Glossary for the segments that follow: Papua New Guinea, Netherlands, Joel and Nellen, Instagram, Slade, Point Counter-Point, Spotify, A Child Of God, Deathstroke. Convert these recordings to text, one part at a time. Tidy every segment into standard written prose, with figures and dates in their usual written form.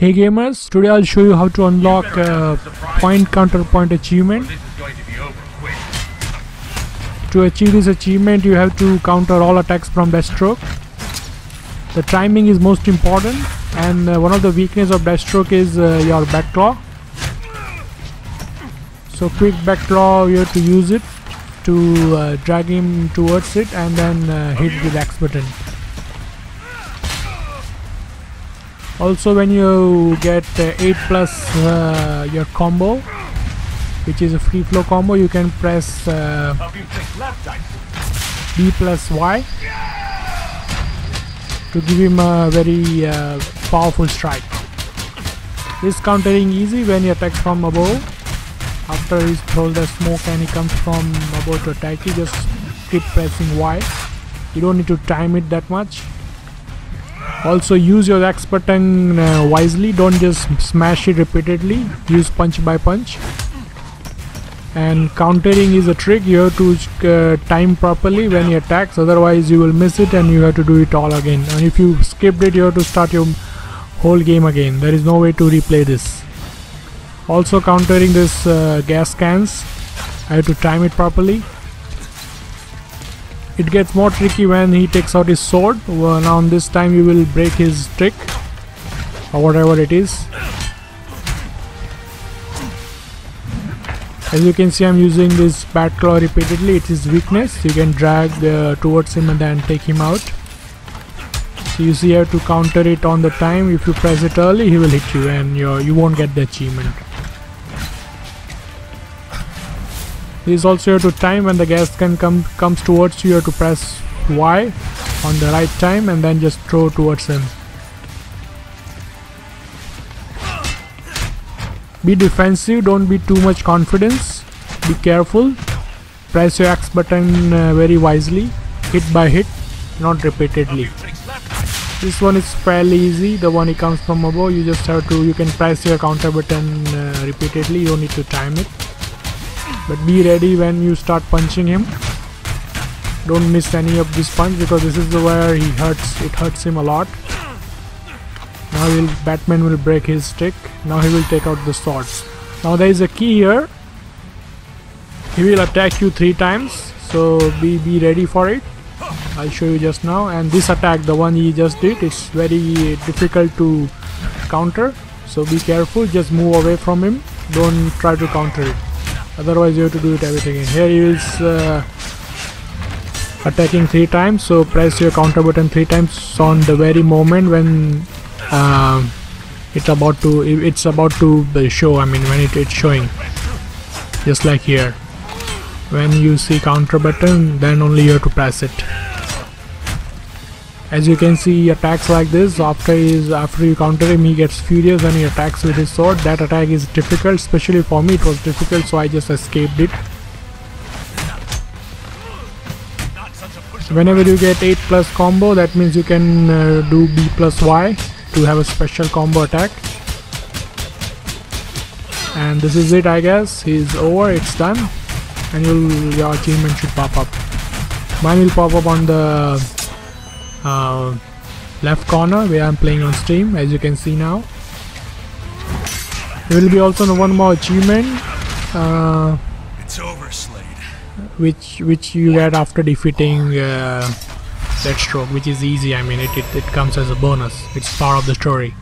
Hey gamers, today I'll show you how to unlock point counter point achievement. To achieve this achievement, you have to counter all attacks from Deathstroke. The timing is most important, and one of the weaknesses of Deathstroke is your back claw. So quick back claw, you have to use it to drag him towards it and then hit the X button. Also, when you get 8 plus your combo, which is a free flow combo, you can press B plus Y to give him a very powerful strike. This countering easy when he attacks from above. After he's thrown the smoke and he comes from above to attack you, just keep pressing Y. You don't need to time it that much. Also, use your X button wisely. Don't just smash it repeatedly. Use punch by punch. And countering is a trick. You have to time properly when he attacks, otherwise you will miss it and you have to do it all again. And if you skipped it, you have to start your whole game again. There is no way to replay this. Also, countering this gas cans, I have to time it properly. It gets more tricky when he takes out his sword. Now on this time you will break his trick or whatever it is. As you can see, I'm using this bat claw repeatedly. It's his weakness. You can drag towards him and then take him out. So you see, you have to counter it on the time. If you press it early, he will hit you and you won't get the achievement. This also you have to time when the gas can comes towards you. You have to press Y on the right time and then just throw towards him. Be defensive, don't be too much confidence. Be careful. Press your X button very wisely, hit by hit, not repeatedly. This one is fairly easy. The one he comes from above, you just have to, you can press your counter button repeatedly. You don't need to time it. But be ready when you start punching him. Don't miss any of this punch, because this is where he hurts. It hurts him a lot. Now Batman will break his stick. Now he will take out the sword. Now there is a key here. He will attack you 3 times. So be ready for it. I'll show you just now. And this attack, the one he just did, it's very difficult to counter. So be careful. Just move away from him. Don't try to counter it. Otherwise you have to do it everything again. Here he is attacking 3 times, so press your counter button 3 times on the very moment when it's about to show. I mean, when it's showing, just like here, when you see counter button, then only you have to press it. As you can see, attacks like this, after you counter him, he gets furious when he attacks with his sword. That attack is difficult, especially for me. It was difficult, so I just escaped it. Whenever you get 8 plus combo, that means you can do B plus Y to have a special combo attack. And this is it, I guess. He's over, it's done, and your achievement should pop up. Mine will pop up on the left corner where I'm playing on stream, as you can see now. There will be also one more achievement, it's over, Slade, which you get after defeating Deathstroke, which is easy. I mean, it comes as a bonus. It's part of the story.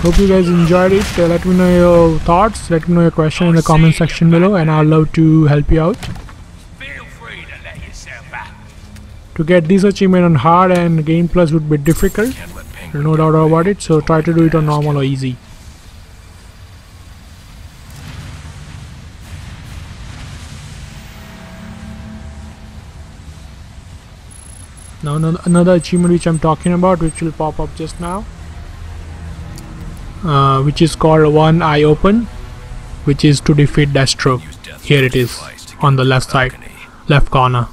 Hope you guys enjoyed it. Let me know your thoughts, let me know your question in the comment section below, and I'd love to help you out. To get this achievement on hard and game plus would be difficult, no doubt about it, so try to do it on normal or easy. Now another achievement which I'm talking about, which will pop up just now, which is called One Eye Open, which is to defeat Deathstroke. Here it is on the left side, left corner.